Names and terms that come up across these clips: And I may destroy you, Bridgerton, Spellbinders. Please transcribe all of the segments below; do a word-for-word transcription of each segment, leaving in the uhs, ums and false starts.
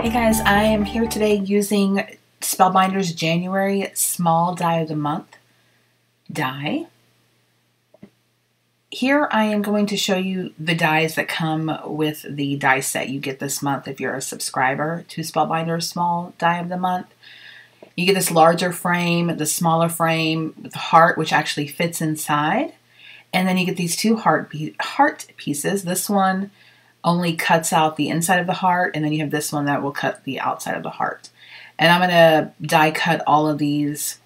Hey guys, I am here today using Spellbinders January Small Die of the Month die. Here I am going to show you the dies that come with the die set you get this month if you're a subscriber to Spellbinders Small Die of the Month. You get this larger frame, the smaller frame with the heart, which actually fits inside. And then you get these two heart, heart pieces. This one only cuts out the inside of the heart, and then you have this one that will cut the outside of the heart. And I'm going to die cut all of these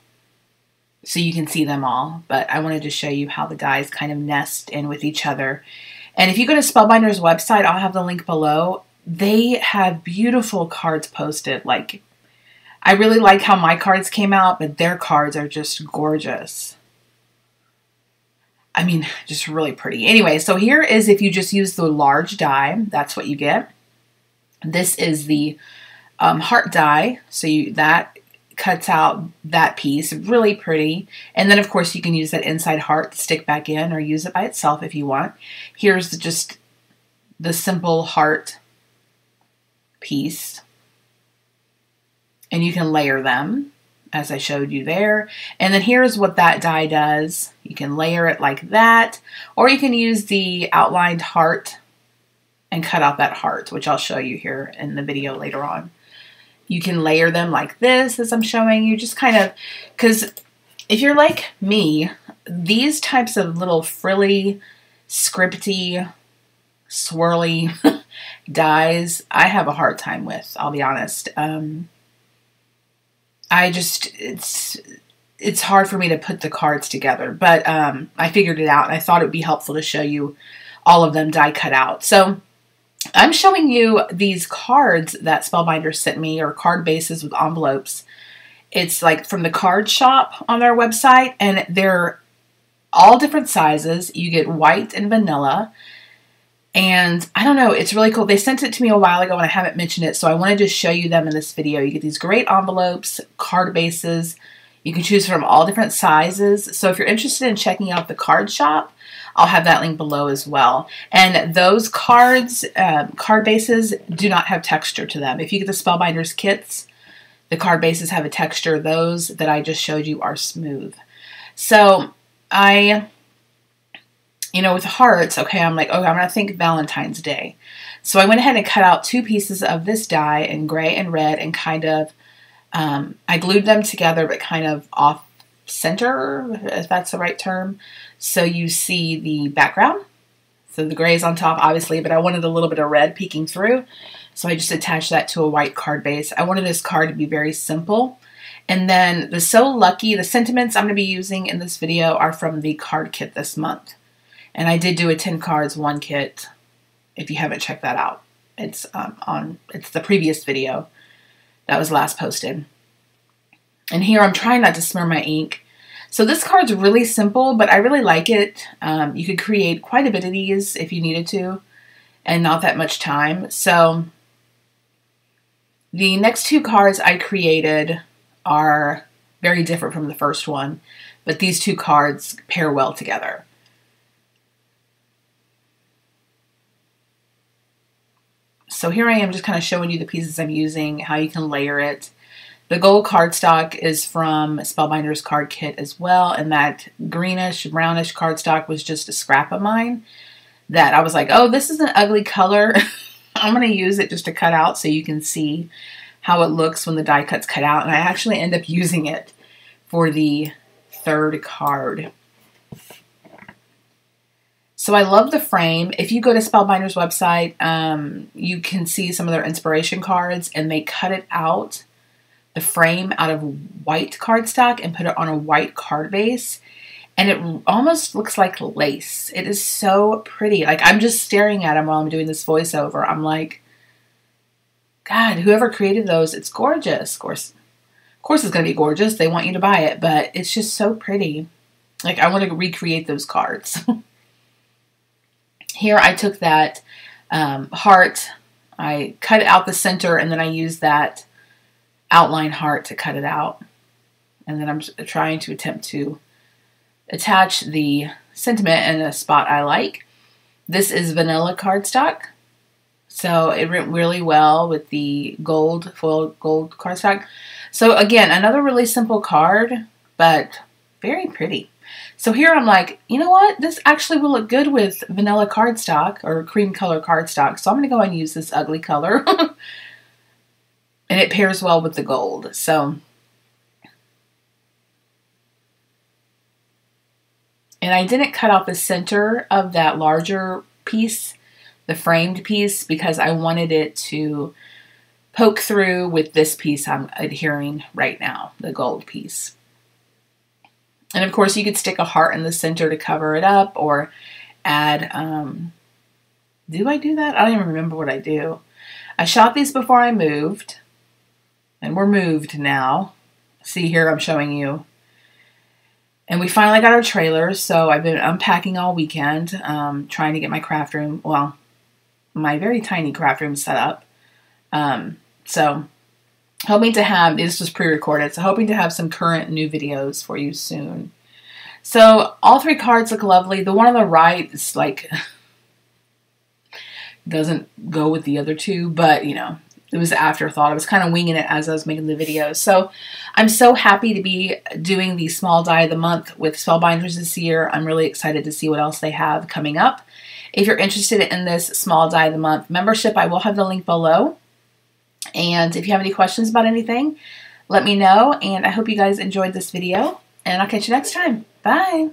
so you can see them all, but I wanted to show you how the dies kind of nest in with each other. And if you go to Spellbinders' website, I'll have the link below. They have beautiful cards posted. Like, I really like how my cards came out, but their cards are just gorgeous. I mean, just really pretty. Anyway, so here is if you just use the large die, that's what you get. This is the um, heart die, so you, that cuts out that piece, really pretty. And then, of course, you can use that inside heart to stick back in or use it by itself if you want. Here's the, just the simple heart piece, and you can layer them, as I showed you there. And then here's what that die does. You can layer it like that, or you can use the outlined heart and cut out that heart, which I'll show you here in the video later on. You can layer them like this, as I'm showing you, just kind of, because if you're like me, these types of little frilly, scripty, swirly dies, I have a hard time with, I'll be honest. Um, I just, it's it's hard for me to put the cards together, but um, I figured it out, and I thought it would be helpful to show you all of them die cut out. So I'm showing you these cards that Spellbinders sent me, or card bases with envelopes. It's like from the card shop on their website, and they're all different sizes. You get white and vanilla. And I don't know, it's really cool. They sent it to me a while ago and I haven't mentioned it, so I wanted to show you them in this video. You get these great envelopes, card bases. You can choose from all different sizes. So if you're interested in checking out the card shop, I'll have that link below as well. And those cards, um, card bases do not have texture to them. If you get the Spellbinders kits, the card bases have a texture. Those that I just showed you are smooth. So I... You know, with hearts, okay, I'm like, okay, I'm going to think Valentine's Day. So I went ahead and cut out two pieces of this die in gray and red and kind of, um, I glued them together, but kind of off center, if that's the right term. So you see the background. So the gray is on top, obviously, but I wanted a little bit of red peeking through. So I just attached that to a white card base. I wanted this card to be very simple. And then the So Lucky, the sentiments I'm going to be using in this video are from the card kit this month. And I did do a ten cards, one kit, if you haven't checked that out. It's um, on, it's the previous video that was last posted. And here I'm trying not to smear my ink. So this card's really simple, but I really like it. Um, you could create quite a bit of these if you needed to, and not that much time. So the next two cards I created are very different from the first one, but these two cards pair well together. So here I am just kind of showing you the pieces I'm using, how you can layer it. The gold cardstock is from Spellbinders card kit as well, and that greenish, brownish cardstock was just a scrap of mine that I was like, oh, this is an ugly color. I'm going to use it just to cut out so you can see how it looks when the die cut's cut out, and I actually end up using it for the third card. So I love the frame. If you go to Spellbinders' website, um, you can see some of their inspiration cards, and they cut it out, the frame, out of white cardstock and put it on a white card base. And it almost looks like lace. It is so pretty. Like, I'm just staring at them while I'm doing this voiceover. I'm like, God, whoever created those, it's gorgeous. Of course, of course it's going to be gorgeous. They want you to buy it, but it's just so pretty. Like, I want to recreate those cards. Here I took that um, heart, I cut out the center, and then I used that outline heart to cut it out. And then I'm trying to attempt to attach the sentiment in a spot I like. This is vanilla cardstock, So it went really well with the gold, foil gold cardstock. So again, another really simple card, but very pretty. So here I'm like, you know what? This actually will look good with vanilla cardstock or cream color cardstock. So I'm going to go and use this ugly color. And it pairs well with the gold. So, and I didn't cut off the center of that larger piece, the framed piece, because I wanted it to poke through with this piece I'm adhering right now, the gold piece. And of course you could stick a heart in the center to cover it up or add, um, do I do that? I don't even remember what I do. I shot these before I moved, and we're moved now. See here, I'm showing you. And we finally got our trailer, so I've been unpacking all weekend, um, trying to get my craft room, well, my very tiny craft room set up. Um, so hoping to have, this was pre-recorded, so hoping to have some current new videos for you soon. So all three cards look lovely. The one on the right is like, doesn't go with the other two, but you know, it was afterthought. I was kind of winging it as I was making the video. So I'm so happy to be doing the small die of the month with Spellbinders this year. I'm really excited to see what else they have coming up. If you're interested in this small die of the month membership, I will have the link below. And if you have any questions about anything, let me know. And I hope you guys enjoyed this video, and I'll catch you next time. Bye.